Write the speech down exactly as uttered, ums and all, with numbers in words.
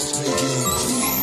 Just begin.